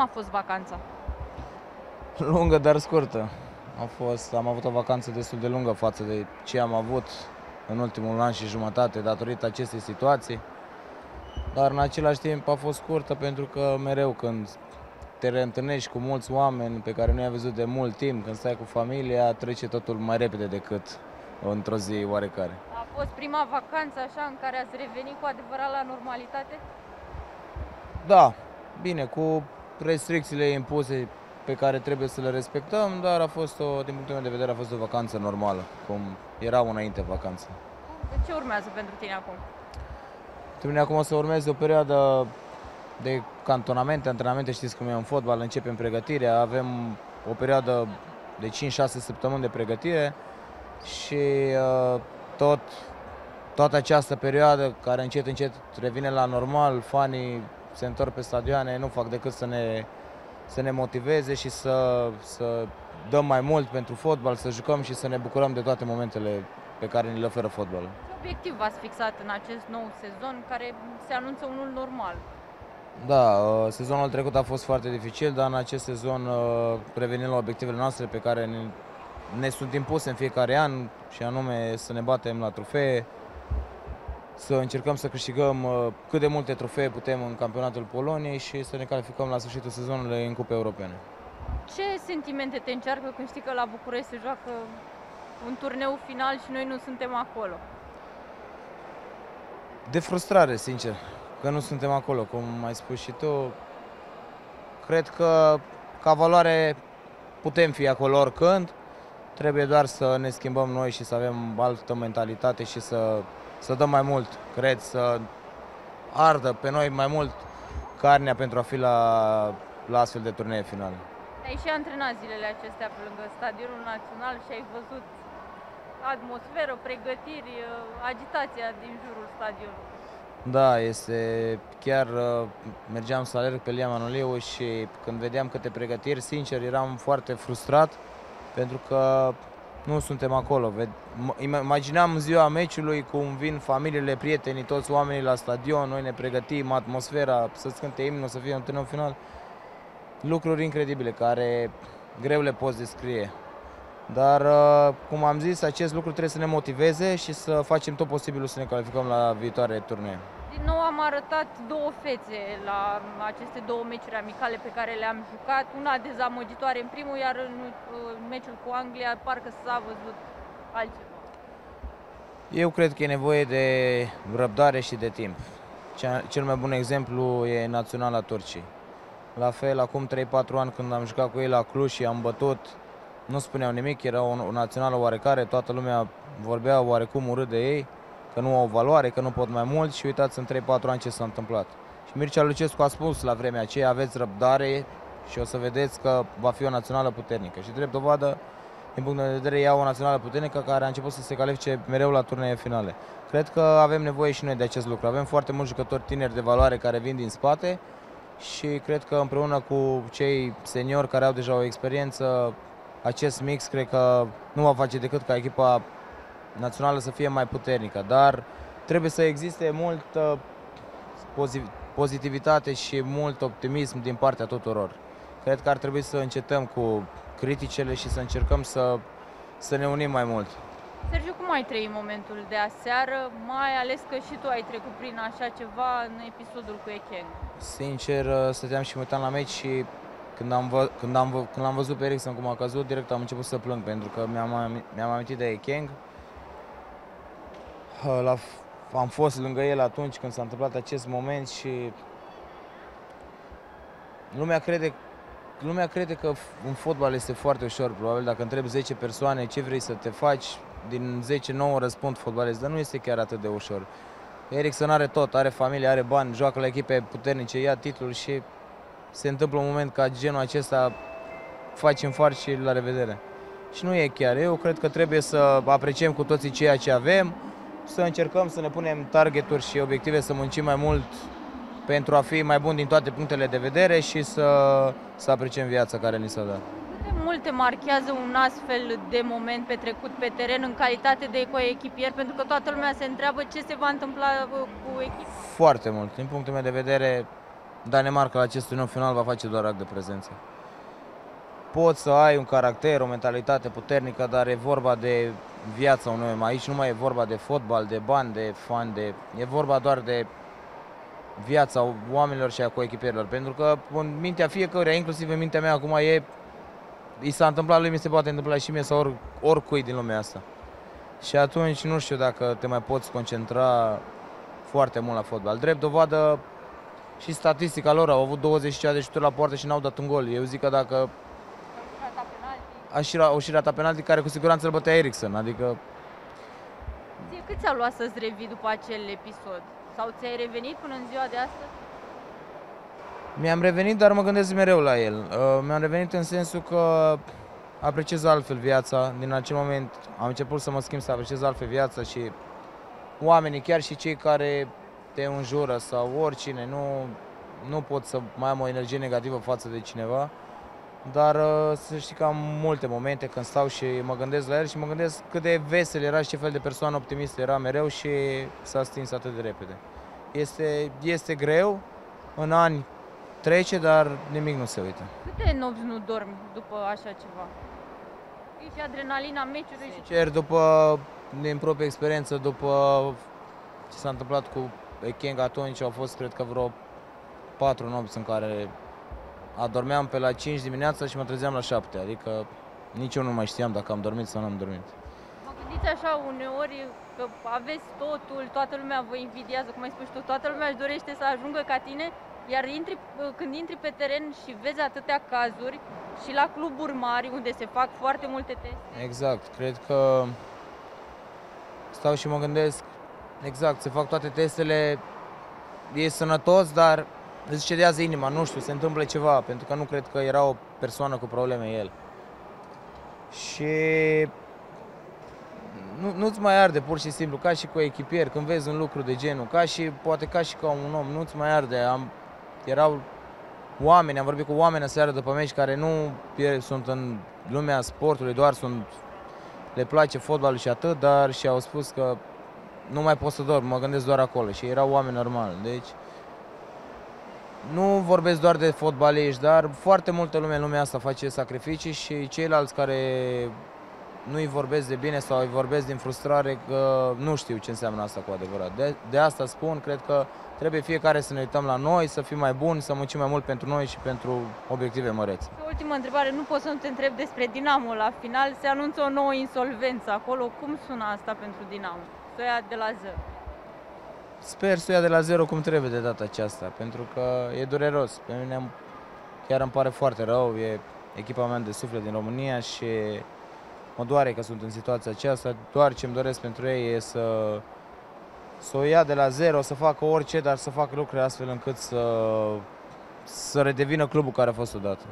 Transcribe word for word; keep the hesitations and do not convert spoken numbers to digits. a fost vacanța? Lungă, dar scurtă. Am fost, am avut o vacanță destul de lungă față de ce am avut în ultimul an și jumătate datorită acestei situații. Dar în același timp a fost scurtă pentru că mereu când te reîntâlnești cu mulți oameni pe care nu i-ai văzut de mult timp, când stai cu familia, trece totul mai repede decât într-o zi oarecare. A fost prima vacanță așa în care ați revenit cu adevărat la normalitate? Da, bine, cu restricțiile impuse pe care trebuie să le respectăm, dar a fost o, din punctul meu de vedere a fost o vacanță normală, cum era înainte vacanța. Ce urmează pentru tine acum? Pentru mine acum o să urmeze o perioadă de cantonamente, antrenamente, știți cum e în fotbal, începem pregătirea, avem o perioadă de cinci șase săptămâni de pregătire și tot, toată această perioadă care încet încet revine la normal, fanii se întorc pe stadioane, nu fac decât să ne, să ne motiveze și să, să dăm mai mult pentru fotbal, să jucăm și să ne bucurăm de toate momentele pe care ni le oferă fotbalul. Ce obiectiv v-ați fixat în acest nou sezon care se anunță unul normal? Da, sezonul trecut a fost foarte dificil, dar în acest sezon revenim la obiectivele noastre pe care ne, ne sunt impuse în fiecare an și anume să ne batem la trofee, să încercăm să câștigăm cât de multe trofee putem în campionatul Poloniei și să ne calificăm la sfârșitul sezonului în cupe europene. Ce sentimente te încearcă când știi că la București se joacă un turneu final și noi nu suntem acolo? De frustrare, sincer, că nu suntem acolo, cum ai spus și tu. Cred că ca valoare putem fi acolo oricând, trebuie doar să ne schimbăm noi și să avem altă mentalitate și să, să dăm mai mult, cred, să ardă pe noi mai mult carnea pentru a fi la, la astfel de turnee finale. Ai și antrenat zilele acestea pe lângă Stadionul Național și ai văzut atmosferă, pregătiri, agitația din jurul stadionului. Da, este chiar, mergeam să alerg pe Lia Manoliu și când vedeam câte pregătiri, sincer, eram foarte frustrat pentru că nu suntem acolo. Imaginam ziua meciului cum vin familiile, prietenii, toți oamenii la stadion, noi ne pregătim, atmosfera, să-ți cânte imnul, să fie un turneu final. Lucruri incredibile care greu le poți descrie. Dar, cum am zis, acest lucru trebuie să ne motiveze și să facem tot posibilul să ne calificăm la viitoare turnee. Din nou am arătat două fețe la aceste două meciuri amicale pe care le-am jucat. Una dezamăgitoare în primul, iar în meciul cu Anglia parcă s-a văzut altceva. Eu cred că e nevoie de răbdare și de timp. Cel mai bun exemplu e naționala Turciei. La fel, acum trei patru ani când am jucat cu ei la Cluj și am bătut, nu spuneau nimic, era o națională oarecare, toată lumea vorbea oarecum urât de ei, că nu au valoare, că nu pot mai mult și uitați în trei patru ani ce s-a întâmplat. Și Mircea Lucescu a spus la vremea aceea, aveți răbdare și o să vedeți că va fi o națională puternică. Și drept dovadă, din punct de vedere, ea o națională puternică care a început să se califice mereu la turnee finale. Cred că avem nevoie și noi de acest lucru, avem foarte mulți jucători tineri de valoare care vin din spate și cred că împreună cu cei seniori care au deja o experiență, acest mix cred că nu va face decât ca echipa națională să fie mai puternică, dar trebuie să existe multă pozitivitate și mult optimism din partea tuturor. Cred că ar trebui să încetăm cu criticele și să încercăm să, să ne unim mai mult. Sergiu, cum ai trăit momentul de aseară, mai ales că și tu ai trecut prin așa ceva în episodul cu Ekeng? Sincer, stăteam și mă uitam la meci și Când am, vă, când, am vă, când am văzut pe Eriksen cum a căzut, direct am început să plâng, pentru că mi-am mi amintit de Ekeng. La, am fost lângă el atunci când s-a întâmplat acest moment și lumea crede, lumea crede că în fotbal este foarte ușor, probabil dacă întrebi zece persoane ce vrei să te faci, din zece nouă răspund fotbalist, dar nu este chiar atât de ușor. Eriksen are tot, are familie, are bani, joacă la echipe puternice, ia titlul și se întâmplă un moment ca genul acesta, faci în far și la revedere. Și nu e chiar. Eu cred că trebuie să apreciem cu toții ceea ce avem, să încercăm să ne punem targeturi și obiective, să muncim mai mult pentru a fi mai buni din toate punctele de vedere și să, să apreciem viața care ni s-a dat. Cât de mult te marchează un astfel de moment petrecut pe teren în calitate de coechipier, pentru că toată lumea se întreabă ce se va întâmpla cu echipa? Foarte mult. Din punctul meu de vedere, Danemarca la acest turneu final va face doar act de prezență. Poți să ai un caracter, o mentalitate puternică, dar e vorba de viața unui om. Aici nu mai e vorba de fotbal, de bani, de fan, de... e vorba doar de viața oamenilor și a coechipierilor. Pentru că în mintea fiecăruia, inclusiv în mintea mea acum, e... i s-a întâmplat lui, mi se poate întâmpla și mie sau or, oricui din lumea asta. Și atunci nu știu dacă te mai poți concentra foarte mult la fotbal. Drept dovadă și statistica lor, au avut douăzeci și șase de șuturi la poartă și n-au dat un gol. Eu zic că dacă... au și rata penalti, care cu siguranță îl bătea Eriksen, adică... Ție cât ți-a luat să-ți revii după acel episod? Sau ți-ai revenit până în ziua de astăzi? Mi-am revenit, dar mă gândesc mereu la el. Uh, Mi-am revenit în sensul că apreciez altfel viața. Din acel moment am început să mă schimb, să apreciez altfel viața și oamenii, chiar și cei care te înjură sau oricine, nu, nu pot să mai am o energie negativă față de cineva. Dar să știi că am multe momente când stau și mă gândesc la el și mă gândesc cât de vesel era și ce fel de persoană optimistă era mereu și s-a stins atât de repede. Este, este greu, în ani trece, dar nimic nu se uită. Câte nopți nu dormi după așa ceva? E și adrenalina meciului. Sincer, după, din propria experiență, după ce s-a întâmplat cu Ekeng atunci, au fost cred că vreo patru nopți în care adormeam pe la cinci dimineața și mă trezeam la șapte, adică nici eu nu mai știam dacă am dormit sau nu am dormit. Vă gândiți așa uneori că aveți totul, toată lumea vă invidiază, cum ai spus tu, toată lumea își dorește să ajungă ca tine, iar intri, când intri pe teren și vezi atâtea cazuri și la cluburi mari unde se fac foarte multe teste. Exact, cred că stau și mă gândesc, exact, se fac toate testele, e sănătos, dar îți cedează inima, nu știu, se întâmplă ceva, pentru că nu cred că era o persoană cu probleme el. Și nu-ți mai arde, pur și simplu, ca și cu echipier, când vezi un lucru de genul, ca și, poate ca și ca un om, nu-ți mai arde. Am, erau oameni, am vorbit cu oameni aseară după meci care nu sunt în lumea sportului, doar sunt, le place fotbalul și atât, dar și au spus că nu mai pot să dorm, mă gândesc doar acolo și erau oameni normali, deci... Nu vorbesc doar de fotbaliști, dar foarte multă lume în lumea asta face sacrificii și ceilalți care nu-i vorbesc de bine sau îi vorbesc din frustrare că nu știu ce înseamnă asta cu adevărat. De, de asta spun, cred că trebuie fiecare să ne uităm la noi, să fim mai buni, să muncim mai mult pentru noi și pentru obiective măreți. Ultima întrebare, nu pot să nu te întreb despre Dinamo. La final se anunță o nouă insolvență acolo. Cum sună asta pentru Dinamo? Să o ia de la zero. Sper să o ia de la zero cum trebuie de data aceasta, pentru că e dureros. Pe mine chiar îmi pare foarte rău, e echipa mea de suflet din România și mă doare că sunt în situația aceasta. Doar ce îmi doresc pentru ei e să, să o ia de la zero, să facă orice, dar să facă lucruri astfel încât să, să redevină clubul care a fost odată.